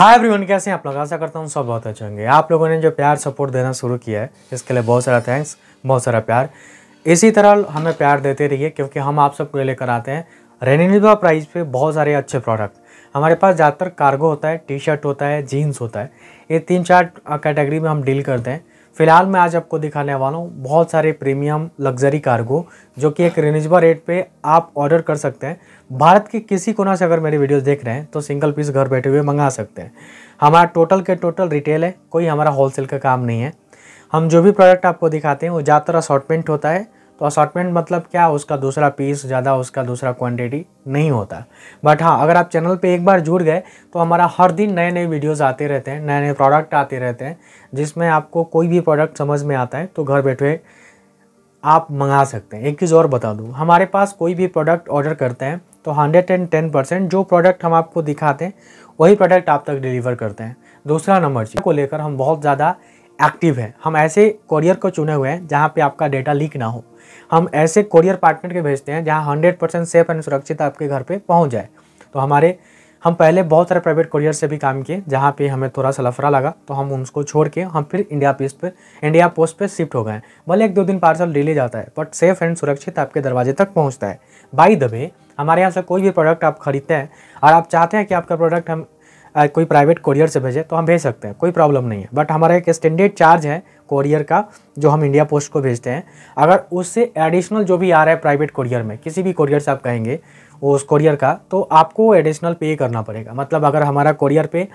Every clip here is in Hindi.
हाय एवरीवन, कैसे हैं आप लोग। आशा करता हूँ सब बहुत अच्छे होंगे। आप लोगों ने जो प्यार सपोर्ट देना शुरू किया है इसके लिए बहुत सारा थैंक्स, बहुत सारा प्यार। इसी तरह हमें प्यार देते रहिए क्योंकि हम आप सबको लेकर आते हैं रेनिनिवा प्राइस पे बहुत सारे अच्छे प्रोडक्ट। हमारे पास ज़्यादातर कार्गो होता है, टी शर्ट होता है, जीन्स होता है, ये 3-4 कैटेगरी में हम डील करते हैं। फिलहाल मैं आज आपको दिखाने वाला हूँ बहुत सारे प्रीमियम लग्जरी कार्गो जो कि एक रिजनेबल रेट पे आप ऑर्डर कर सकते हैं। भारत के किसी कोना से अगर मेरे वीडियोस देख रहे हैं तो सिंगल पीस घर बैठे हुए मंगा सकते हैं। हमारा टोटल के टोटल रिटेल है, कोई हमारा होलसेल का काम नहीं है। हम जो भी प्रोडक्ट आपको दिखाते हैं वो ज़्यादातर असॉर्टमेंट होता है। तो असॉर्टमेंट मतलब क्या, उसका दूसरा पीस ज़्यादा, उसका दूसरा क्वांटिटी नहीं होता। बट हाँ, अगर आप चैनल पे एक बार जुड़ गए तो हमारा हर दिन नए नए वीडियोस आते रहते हैं, नए नए प्रोडक्ट आते रहते हैं, जिसमें आपको कोई भी प्रोडक्ट समझ में आता है तो घर बैठे आप मंगा सकते हैं। एक चीज़ और बता दूँ, हमारे पास कोई भी प्रोडक्ट ऑर्डर करते हैं तो 110% जो प्रोडक्ट हम आपको दिखाते हैं वही प्रोडक्ट आप तक डिलीवर करते हैं। दूसरा नंबर, चीज़ को लेकर हम बहुत ज़्यादा एक्टिव है। हम ऐसे कोरियर को चुने हुए हैं जहाँ पे आपका डेटा लीक ना हो। हम ऐसे कोरियर पार्टनर के भेजते हैं जहाँ 100% सेफ एंड सुरक्षित आपके घर पे पहुँच जाए। तो हम पहले बहुत सारे प्राइवेट कोरियर से भी काम किए जहाँ पे हमें थोड़ा सा लफड़ा लगा, तो हम उनको छोड़ के हम फिर इंडिया पोस्ट पे शिफ्ट हो गए। भले 1-2 दिन पार्सल डिले जाता है बट सेफ़ एंड सुरक्षित आपके दरवाजे तक पहुँचता है। बाय द वे, हमारे यहाँ से कोई भी प्रोडक्ट आप खरीदते हैं और आप चाहते हैं कि आपका प्रोडक्ट हम कोई प्राइवेट कोरियर से भेजे तो हम भेज सकते हैं, कोई प्रॉब्लम नहीं है। बट हमारा एक स्टैंडर्ड चार्ज है कोरियर का जो हम इंडिया पोस्ट को भेजते हैं। अगर उससे एडिशनल जो भी आ रहा है प्राइवेट कोरियर में, किसी भी कोरियर से आप कहेंगे उस कोरियर का, तो आपको एडिशनल पे करना पड़ेगा। मतलब अगर हमारा कोरियर पे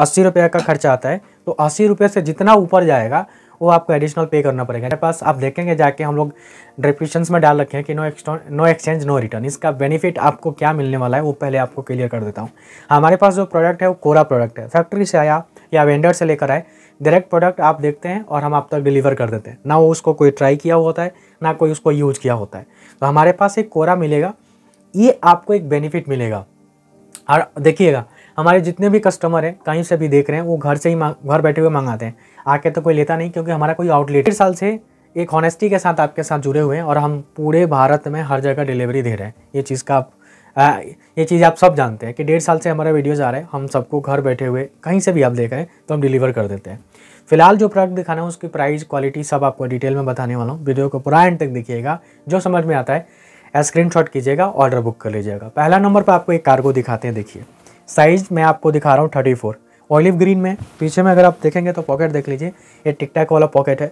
80 रुपये का खर्चा आता है तो 80 रुपये से जितना ऊपर जाएगा वो आपको एडिशनल पे करना पड़ेगा। मेरे पास आप देखेंगे जाके हम लोग डिस्क्रिप्शन में डाल रखे हैं कि नो एक्सचेंज नो रिटर्न। इसका बेनिफिट आपको क्या मिलने वाला है वो पहले आपको क्लियर कर देता हूँ। हमारे पास जो प्रोडक्ट है वो कोरा प्रोडक्ट है, फैक्ट्री से आया या वेंडर से लेकर आए डायरेक्ट प्रोडक्ट आप देखते हैं और हम आप तक डिलीवर कर देते हैं। ना वो उसको कोई ट्राई किया होता है, ना कोई उसको यूज किया होता है। तो हमारे पास एक कोरा मिलेगा, ये आपको एक बेनिफिट मिलेगा। और देखिएगा हमारे जितने भी कस्टमर हैं कहीं से भी देख रहे हैं वो घर से ही घर बैठे हुए मंगाते हैं, आके तो कोई लेता नहीं क्योंकि हमारा कोई आउटलेट। 1.5 साल से एक हॉनेस्टी के साथ आपके साथ जुड़े हुए हैं और हम पूरे भारत में हर जगह डिलीवरी दे रहे हैं। ये चीज़ आप सब जानते हैं कि 1.5 साल से हमारे वीडियोज़ आ रहे हैं। हम सबको घर बैठे हुए कहीं से भी आप देख रहे हैं तो हम डिलीवर कर देते हैं। फिलहाल जो प्रोडक्ट दिखाना है उसकी प्राइस, क्वालिटी सब आपको डिटेल में बताने वाला हूँ। वीडियो को पूरा एंड तक देखिएगा, जो समझ में आता है स्क्रीनशॉट कीजिएगा, ऑर्डर बुक कर लीजिएगा। पहला नंबर पर आपको एक कार्गो दिखाते हैं। देखिए साइज़ मैं आपको दिखा रहा हूँ 34 ऑलिव ग्रीन में। पीछे में अगर आप देखेंगे तो पॉकेट देख लीजिए, ये टिक टैक वाला पॉकेट है।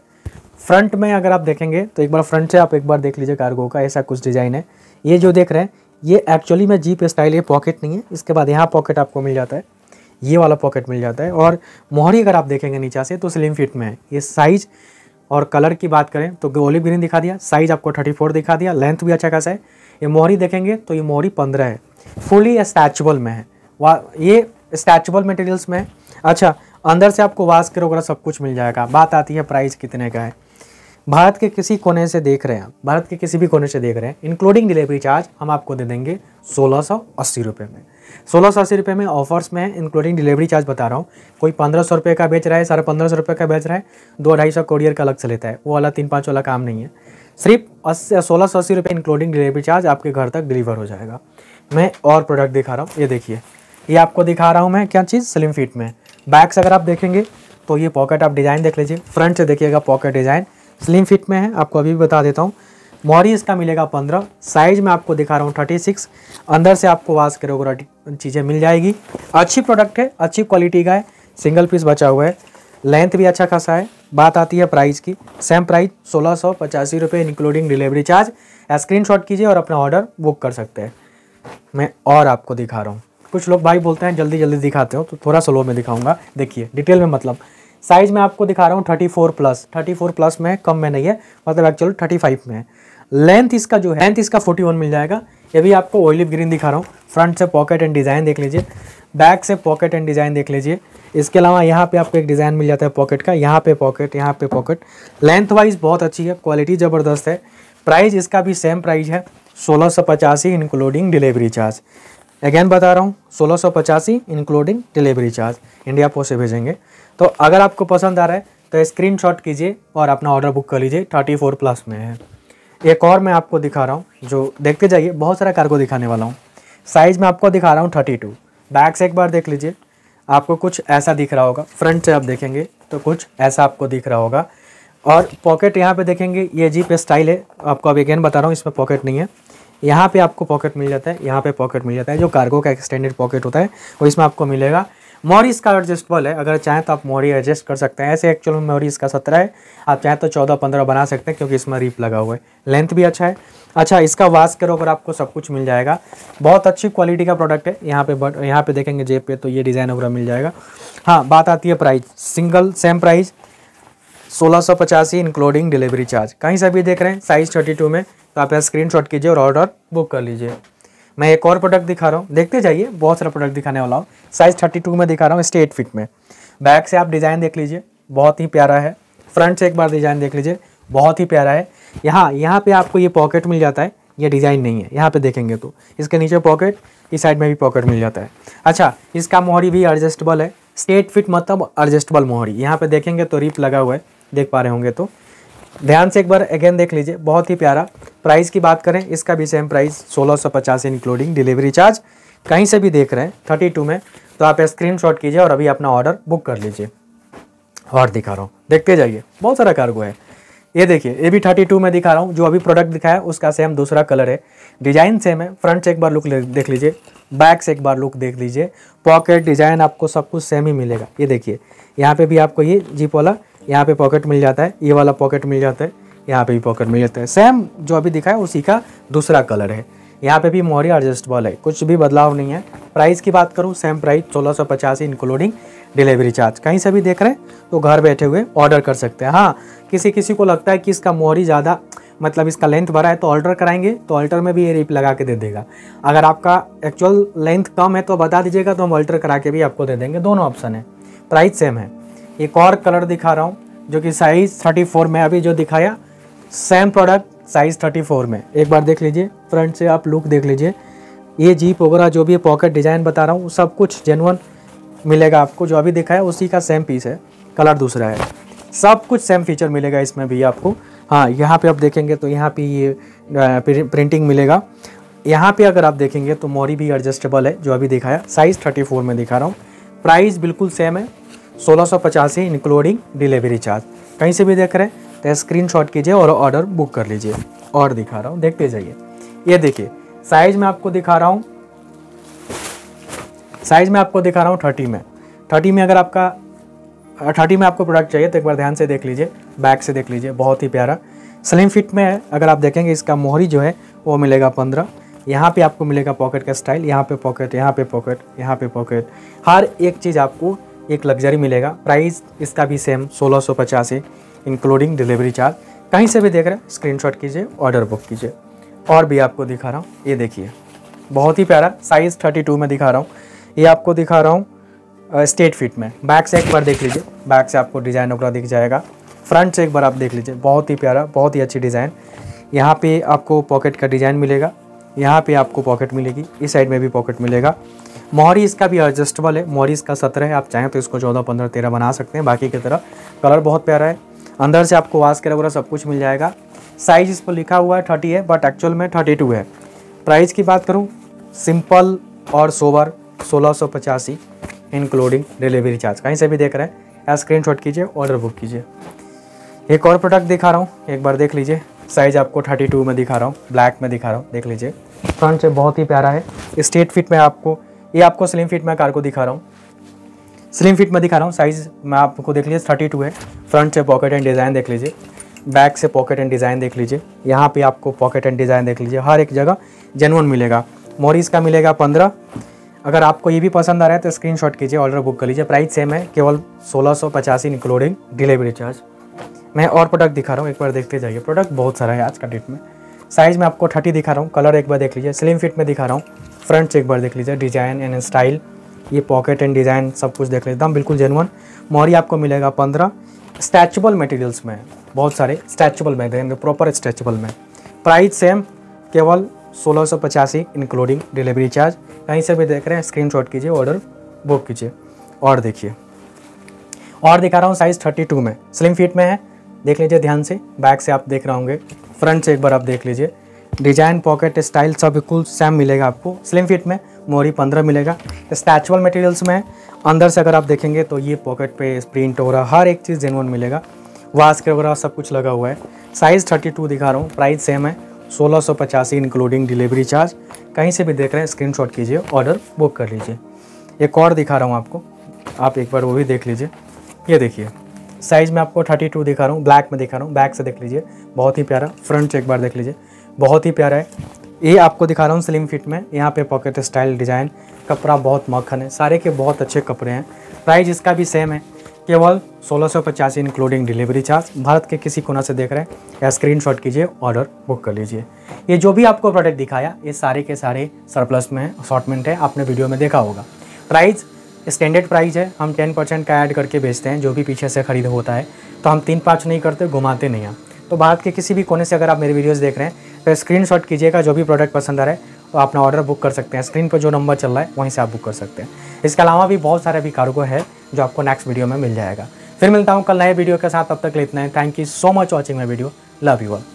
फ्रंट में अगर आप देखेंगे तो एक बार फ्रंट से आप एक बार देख लीजिए कार्गो का ऐसा कुछ डिज़ाइन है। ये जो देख रहे हैं ये एक्चुअली में जीप स्टाइल, ये पॉकेट नहीं है। इसके बाद यहाँ पॉकेट आपको मिल जाता है, ये वाला पॉकेट मिल जाता है। और मोहरी अगर आप देखेंगे नीचे से तो स्लिम फिट में है। ये साइज़ और कलर की बात करें तो ऑलिव ग्रीन दिखा दिया, साइज़ आपको 34 दिखा दिया, लेंथ भी अच्छा खासा है। ये मोहरी देखेंगे तो ये मोहरी 15 है, फुली स्ट्रेचेबल में है। ये स्ट्रेचेबल मटेरियल्स में। अच्छा, अंदर से आपको वास्कर वगैरह सब कुछ मिल जाएगा। बात आती है प्राइस कितने का है। भारत के किसी कोने से देख रहे हैं आप, भारत के किसी भी कोने से देख रहे हैं, इंक्लूडिंग डिलीवरी चार्ज हम आपको दे देंगे 1680 रुपये में। 1680 रुपये में ऑफर्स में इंक्लूडिंग डिलीवरी चार्ज बता रहा हूँ। कोई 1500 रुपये का बेच रहा है, 1550 रुपये का बेच रहा है, 200-250 कोरियर का अलग से लेता है, वो वाला 3-5 वाला काम नहीं है। सिर्फ 1680 रुपये इंक्लूडिंग डिलीवरी चार्ज आपके घर तक डिलीवर हो जाएगा। मैं और प्रोडक्ट दिखा रहा हूँ, ये देखिए, ये आपको दिखा रहा हूँ मैं क्या चीज़, स्लिम फिट में। बैक से अगर आप देखेंगे तो ये पॉकेट आप डिज़ाइन देख लीजिए, फ्रंट से देखिएगा पॉकेट डिज़ाइन स्लिम फिट में है। आपको अभी भी बता देता हूँ, मोहरी इसका मिलेगा 15, साइज़ में आपको दिखा रहा हूँ 36, अंदर से आपको वाश करोगे चीज़ें मिल जाएगी। अच्छी प्रोडक्ट है, अच्छी क्वालिटी का है, सिंगल पीस बचा हुआ है, लेंथ भी अच्छा खासा है। बात आती है प्राइस की, सेम प्राइस 1685 रुपये इंक्लूडिंग डिलीवरी चार्ज। स्क्रीनशॉट कीजिए और अपना ऑर्डर बुक कर सकते हैं। मैं और आपको दिखा रहा हूँ, कुछ लोग भाई बोलते हैं जल्दी जल्दी दिखाते हो, तो थोड़ा स्लो में दिखाऊंगा। देखिए डिटेल में, मतलब साइज़ में आपको दिखा रहा हूँ 34 प्लस में, कम में नहीं है, मतलब एक्चुअल 35 में है। लेंथ इसका जो है, लेंथ इसका 41 मिल जाएगा। ये भी आपको ऑलिव ग्रीन दिखा रहा हूँ। फ्रंट से पॉकेट एंड डिज़ाइन देख लीजिए, बैक से पॉकेट एंड डिज़ाइन देख लीजिए। इसके अलावा यहाँ पे आपको एक डिज़ाइन मिल जाता है पॉकेट का, यहाँ पे पॉकेट, यहाँ पे पॉकेट। लेंथ वाइज बहुत अच्छी है, क्वालिटी ज़बरदस्त है। प्राइस इसका भी सेम प्राइस है 1685 इंक्लूडिंग डिलीवरी चार्ज। अगेन बता रहा हूँ 1685 including delivery charge, India post से भेजेंगे। तो अगर आपको पसंद आ रहा है तो स्क्रीनशॉट कीजिए और अपना ऑर्डर बुक कर लीजिए, 34 प्लस में है। एक और मैं आपको दिखा रहा हूँ, जो देखते जाइए, बहुत सारा कार्गो दिखाने वाला हूँ। साइज़ में आपको दिखा रहा हूँ 32, बैक से एक बार देख लीजिए, आपको कुछ ऐसा दिख रहा होगा। फ्रंट से आप देखेंगे तो कुछ ऐसा आपको दिख रहा होगा। और पॉकेट यहाँ पे देखेंगे, ये जीप स्टाइल है, आपको अब अगेन बता रहा हूँ, इसमें पॉकेट नहीं है। यहाँ पे आपको पॉकेट मिल जाता है, यहाँ पे पॉकेट मिल जाता है, जो कार्गो का एक्सटेंडेड पॉकेट होता है वो इसमें आपको मिलेगा। मोरी इसका एडजस्टेबल है, अगर चाहें तो आप मोरी एडजस्ट कर सकते हैं। ऐसे एक्चुअल में मोरी इसका 17 है, आप चाहें तो 14-15 बना सकते हैं क्योंकि इसमें रीप लगा हुआ है। लेंथ भी अच्छा है। अच्छा, इसका वाश करो अगर आपको सब कुछ मिल जाएगा, बहुत अच्छी क्वालिटी का प्रोडक्ट है। यहाँ पे देखेंगे जेब पे तो ये डिज़ाइन वगैरह मिल जाएगा। हाँ, बात आती है price, single same price 1685 including delivery charge. कहीं से भी देख रहे हैं साइज़ 32 में, तो आप स्क्रीनशॉट कीजिए और ऑर्डर बुक कर लीजिए। मैं एक और प्रोडक्ट दिखा रहा हूँ, देखते जाइए, बहुत सारा प्रोडक्ट दिखाने वाला हूँ। साइज़ 32 में दिखा रहा हूँ, 8 फीट में। बैक से आप डिज़ाइन देख लीजिए, बहुत ही प्यारा है। फ्रंट से एक बार डिज़ाइन देख लीजिए, बहुत ही प्यारा है। यहाँ पे आपको ये पॉकेट मिल जाता है, ये डिज़ाइन नहीं है। यहाँ पे देखेंगे तो इसके नीचे पॉकेट, इस साइड में भी पॉकेट मिल जाता है। अच्छा, इसका मोहरी भी एडजस्टेबल है, 8 फीट मतलब एडजस्टेबल मोहरी। यहाँ पे देखेंगे तो रिप लगा हुआ है, देख पा रहे होंगे तो ध्यान से एक बार अगेन देख लीजिए, बहुत ही प्यारा। प्राइस की बात करें, इसका भी same price 1650 including delivery charge. कहीं से भी देख रहे हैं 32 में, तो आप स्क्रीनशॉट कीजिए और अभी अपना ऑर्डर बुक कर लीजिए। और दिखा रहा हूँ, देखते जाइए, बहुत सारा कार्गो है। ये देखिए, ये भी 32 में दिखा रहा हूँ। जो अभी प्रोडक्ट दिखाया उसका सेम दूसरा कलर है, डिज़ाइन सेम है। फ्रंट से एक बार लुक देख लीजिए, बैक से एक बार लुक देख लीजिए, पॉकेट डिज़ाइन आपको सब कुछ सेम ही मिलेगा। ये देखिए, यहाँ पे भी आपको ये जीप वाला, यहाँ पे पॉकेट मिल जाता है, ये वाला पॉकेट मिल जाता है, यहाँ पे भी पॉकेट मिल जाता है। सेम जो अभी दिखाया उसी का दूसरा कलर है। यहाँ पे भी मोहरी एडजस्टेबल है, कुछ भी बदलाव नहीं है। प्राइस की बात करूँ, same price 1685 including delivery charge. कहीं से भी देख रहे हैं तो घर बैठे हुए ऑर्डर कर सकते हैं। हाँ, किसी को लगता है कि इसका मोहरी ज़्यादा, मतलब इसका लेंथ बड़ा है, तो ऑल्टर कराएंगे तो ऑल्टर में भी ये रिप लगा के दे देगा। अगर आपका एक्चुअल लेंथ कम है तो बता दीजिएगा, तो हम ऑल्टर करा के भी आपको दे देंगे। दोनों ऑप्शन है, प्राइस सेम है। एक और कलर दिखा रहा हूँ, जो कि साइज़ 34 में, अभी जो दिखाया सेम प्रोडक्ट साइज़ 34 में। एक बार देख लीजिए, फ्रंट से आप लुक देख लीजिए। ये जीप वगैरह जो भी पॉकेट डिज़ाइन बता रहा हूँ, सब कुछ जेन्युइन मिलेगा आपको। जो अभी दिखाया उसी का सेम पीस है, कलर दूसरा है, सब कुछ सेम फीचर मिलेगा इसमें भी आपको। हाँ, यहाँ पे आप देखेंगे तो यहाँ पे ये प्रिंटिंग मिलेगा। यहाँ पे अगर आप देखेंगे तो मोरी भी एडजस्टेबल है, जो अभी दिखाया साइज़ 34 में दिखा रहा हूँ। प्राइस बिल्कुल सेम है, 1685 इंक्लूडिंग डिलीवरी चार्ज। कहीं से भी देख रहे हैं तो स्क्रीनशॉट कीजिए और ऑर्डर बुक कर लीजिए। और दिखा रहा हूँ, देखते जाइए। ये देखिए, साइज़ में आपको दिखा रहा हूँ, 30 में। 30 में अगर आपका 30 में आपको प्रोडक्ट चाहिए तो एक बार ध्यान से देख लीजिए, बैक से देख लीजिए, बहुत ही प्यारा। स्लिम फिट में है, अगर आप देखेंगे इसका मोहरी जो है वो मिलेगा 15। यहाँ पे आपको मिलेगा पॉकेट का स्टाइल, यहाँ पे पॉकेट, यहाँ पे पॉकेट, यहाँ पे पॉकेट, हर एक चीज़ आपको एक लग्जरी मिलेगा। प्राइस इसका भी सेम 1685 इंक्लूडिंग डिलीवरी चार्ज। कहीं से भी देख रहे हैं स्क्रीनशॉट कीजिए, ऑर्डर बुक कीजिए। और भी आपको दिखा रहा हूँ, ये देखिए, बहुत ही प्यारा, साइज़ 32 में दिखा रहा हूँ। ये आपको दिखा रहा हूँ 8 फीट में। बैक से एक बार देख लीजिए, बैक से आपको डिज़ाइन वगैरह दिख जाएगा। फ्रंट से एक बार आप देख लीजिए, बहुत ही प्यारा, बहुत ही अच्छी डिज़ाइन। यहाँ पे आपको पॉकेट का डिज़ाइन मिलेगा, यहाँ पे आपको पॉकेट मिलेगी, इस साइड में भी पॉकेट मिलेगा। मोहरी इसका भी एडजस्टेबल है, मोहरी इसका 17 है, आप चाहें तो इसको 14, 15, 13 बना सकते हैं, बाकी की तरह। कलर बहुत प्यारा है। अंदर से आपको वाश वगैरह सब कुछ मिल जाएगा। साइज़ इस पर लिखा हुआ है 30 है, बट एक्चुअल में 32 है। प्राइस की बात करूँ, सिंपल और सोबर 1685 इंक्लूडिंग डिलीवरी चार्ज। कहीं से भी देख रहे हैं स्क्रीनशॉट कीजिए, ऑर्डर बुक कीजिए। एक और प्रोडक्ट दिखा रहा हूँ, एक बार देख लीजिए। साइज़ आपको 32 में दिखा रहा हूँ, ब्लैक में दिखा रहा हूँ, देख लीजिए। फ्रंट से बहुत ही प्यारा है। 8 फीट में आपको, ये आपको स्लिम फिट में कार्गो दिखा रहा हूँ, स्लिम फिट में दिखा रहा हूँ। साइज़ में आपको देख लीजिए 32 है। फ्रंट से पॉकेट एंड डिज़ाइन देख लीजिए, बैक से पॉकेट एंड डिज़ाइन देख लीजिए, यहाँ पर आपको पॉकेट एंड डिज़ाइन देख लीजिए। हर एक जगह जेन्युइन मिलेगा। मोरीज का मिलेगा 15। अगर आपको ये भी पसंद आ रहा है तो स्क्रीनशॉट कीजिए, ऑर्डर बुक कर लीजिए। प्राइस सेम है, केवल 1685 इंक्लूडिंग डिलीवरी चार्ज। मैं और प्रोडक्ट दिखा रहा हूँ, एक बार देखते जाइए। प्रोडक्ट बहुत सारा है आज का डेट में। साइज़ में आपको 30 दिखा रहा हूँ, कलर एक बार देख लीजिए, स्लिम फिट में दिखा रहा हूँ। फ्रंट से एक बार देख लीजिए, डिज़ाइन एंड स्टाइल, ये पॉकेट एंड डिज़ाइन सब कुछ देख लेता हूँ, बिल्कुल जेन्युइन। मोहरी आपको मिलेगा 15। स्ट्रेचेबल मटेरियल्स में बहुत सारे स्ट्रेचेबल में देंगे, प्रॉपर स्ट्रेचेबल में। प्राइस सेम, केवल 1685 इंक्लूडिंग डिलीवरी चार्ज। कहीं से भी देख रहे हैं स्क्रीनशॉट कीजिए, ऑर्डर बुक कीजिए। और देखिए, और दिखा रहा हूँ, साइज़ 32 में, स्लिम फिट में है, देख लीजिए ध्यान से। बैक से आप देख रहे होंगे, फ्रंट से एक बार आप देख लीजिए। डिजाइन पॉकेट स्टाइल सब बिल्कुल सेम मिलेगा आपको। स्लिम फिट में मोरी 15 मिलेगा। स्ट्रेचेबल मटेरियल्स में अंदर से अगर आप देखेंगे तो ये पॉकेट पे प्रिंट हो रहा, हर एक चीज़ जेन्युइन मिलेगा, वास्क वगैरह सब कुछ लगा हुआ है। साइज़ 32 दिखा रहा हूँ, प्राइस सेम है 1685 इंक्लूडिंग डिलीवरी चार्ज। कहीं से भी देख रहे हैं स्क्रीनशॉट कीजिए, ऑर्डर बुक कर लीजिए। एक और दिखा रहा हूँ आपको, आप एक बार वो भी देख लीजिए। ये देखिए साइज़ में आपको 32 दिखा रहा हूँ, ब्लैक में दिखा रहा हूँ, बैक से देख लीजिए, बहुत ही प्यारा। फ्रंट एक बार देख लीजिए, बहुत ही प्यारा है। ये आपको दिखा रहा हूँ स्लिम फिट में, यहाँ पे पॉकेट स्टाइल डिज़ाइन, कपड़ा बहुत मक्खन है, सारे के बहुत अच्छे कपड़े हैं। प्राइस इसका भी सेम है, केवल 1685 इंक्लूडिंग डिलीवरी चार्ज। भारत के किसी कोना से देख रहे हैं या स्क्रीनशॉट कीजिए, ऑर्डर बुक कर लीजिए। ये जो भी आपको प्रोडक्ट दिखाया ये सारे के सारे सरप्लस में है, असॉर्टमेंट है, आपने वीडियो में देखा होगा। प्राइस स्टैंडर्ड प्राइस है, हम 10% का ऐड करके बेचते हैं, जो भी पीछे से खरीद होता है तो हम 3-5 नहीं करते, घुमाते नहीं हम। तो भारत के किसी भी कोने से अगर आप मेरे वीडियोस देख रहे हैं तो स्क्रीनशॉट कीजिएगा, जो भी प्रोडक्ट पसंद आ रहा है तो अपना ऑर्डर बुक कर सकते हैं। स्क्रीन पर जो नंबर चल रहा है वहीं से आप बुक कर सकते हैं। इसके अलावा भी बहुत सारे भी कार्गो है जो आपको नेक्स्ट वीडियो में मिल जाएगा। फिर मिलता हूँ कल नए वीडियो के साथ, तब तक के लिए इतना है। Thank you so much watching my video, love you all.